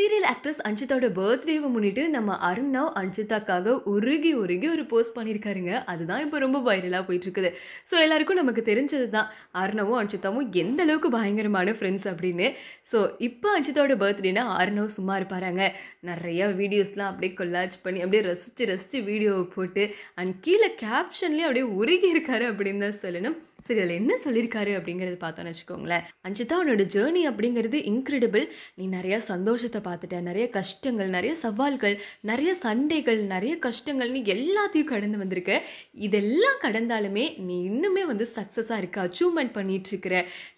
Serial actress Anshitha's birthday முன்னிட்டு நம்ம அருணாவ் அன்ஷிதாக்காக உருகி ஒரு போஸ்ட் பண்ணிருக்காருங்க. அதுதான் இப்போ ரொம்ப வைரலா போயிட்டு இருக்குது. சோ எல்லாருக்கும் நமக்கு தெரிஞ்சதுதான் அருணாவும் அன்ஷிதாவும் எந்த அளவுக்கு பயங்கரமான ஃப்ரெண்ட்ஸ் அப்படினு. சோ இப்போ அன்ஷிதாவோட பர்த்டேனா அருணாவ் சும்மா இருப்பாங்க. நிறைய வீடியோஸ்லாம் அப்படியே கொலாஜ் பண்ணி அப்படியே ரசிச்சு வீடியோவை போட்டு அண்ட் கீழே கேப்ஷன்லயே அப்படியே உருகி இருக்காரு அப்படின்னு தான் சொல்லணும். சரி அதில் என்ன சொல்லியிருக்காரு அப்படிங்கிறது பார்த்தோன்னு வச்சுக்கோங்களேன். அன்ஷிதா உன்னோட ஜேர்னி அப்படிங்கிறது இன்க்ரெடிபிள். நீ நிறையா சந்தோஷத்தை பார்த்துட்ட, நிறைய கஷ்டங்கள், நிறைய சவால்கள், நிறைய சண்டைகள், நிறைய கஷ்டங்கள், நீ எல்லாத்தையும் கடந்து வந்திருக்க. இதெல்லாம் கடந்தாலுமே நீ இன்னுமே சக்ஸஸாக இருக்க, அச்சீவ்மெண்ட் பண்ணிட்டு இருக்கிற.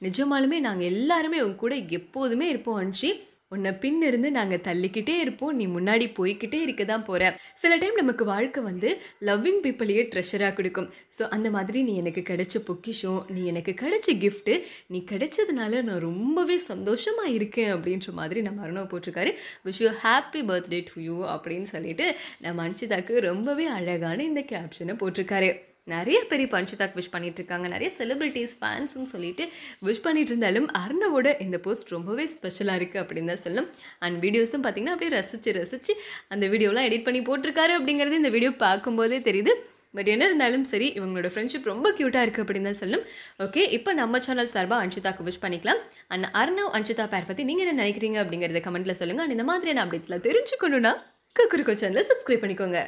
நிஜமாலுமே நாங்கள் எல்லாருமே உங்க கூட எப்போதுமே இருப்போம் அன்ஷி. உன்னை பின்னிருந்து நாங்கள் தள்ளிக்கிட்டே இருப்போம். நீ முன்னாடி போய்கிட்டே இருக்க தான் போகிற. சில டைம் நமக்கு வாழ்க்கை லவ்விங் பீப்புளையே ட்ரெஷராக கொடுக்கும். ஸோ அந்த மாதிரி நீ எனக்கு கிடைச்ச பொக்கிஷம், நீ எனக்கு கிடைச்ச கிஃப்ட்டு, நீ கிடைச்சதுனால நான் ரொம்பவே சந்தோஷமாக இருக்கேன் அப்படின்ற மாதிரி நம்ம அருணாவ் போட்டிருக்காரு. Wish you happy birthday to you அப்படின்னு சொல்லிட்டு நம்ம அன்ஷிதாக்கு ரொம்பவே அழகான இந்த கேப்ஷனை போட்டிருக்காரு. நிறைய பேர் இப்போ அன்ஷிதாக்கு விஷ் பண்ணிட்டு இருக்காங்க, நிறைய செலிபிரிட்டிஸ் ஃபேன்ஸ்ன்னு சொல்லிட்டு விஷ் பண்ணிட்டு இருந்தாலும் அருணவோட இந்த போஸ்ட் ரொம்பவே ஸ்பெஷலாக இருக்குது அப்படின்னு தான் சொல்லணும். அண்ட் வீடியோஸும் பார்த்திங்கன்னா அப்படியே ரசிச்சு அந்த வீடியோலாம் எடிட் பண்ணி போட்டிருக்காரு அப்படிங்கிறது இந்த வீடியோ பார்க்கும்போதே தெரியுது. பட் என்ன இருந்தாலும் சரி, இவங்களோட ஃப்ரெண்ட்ஷிப் ரொம்ப க்யூட்டாக இருக்குது அப்படின்னு தான் சொல்லணும். ஓகே, இப்போ நம்ம சேனல் சார்பாக அன்ஷிதாக்கு விஷ் பண்ணிக்கலாம். அண்ட் அருணவ் அன்ஷிதா பேர் பற்றி நீங்கள் என்ன நினைக்கிறீங்க அப்படிங்கிறத கமெண்ட்டில் சொல்லுங்கள். அண்ட் இந்த மாதிரியான அப்டேட்ஸ்லாம் தெரிஞ்சுக்கணுன்னா கக்குரிக்கோ சேனலை சப்ஸ்கிரைப் பண்ணிக்கோங்க.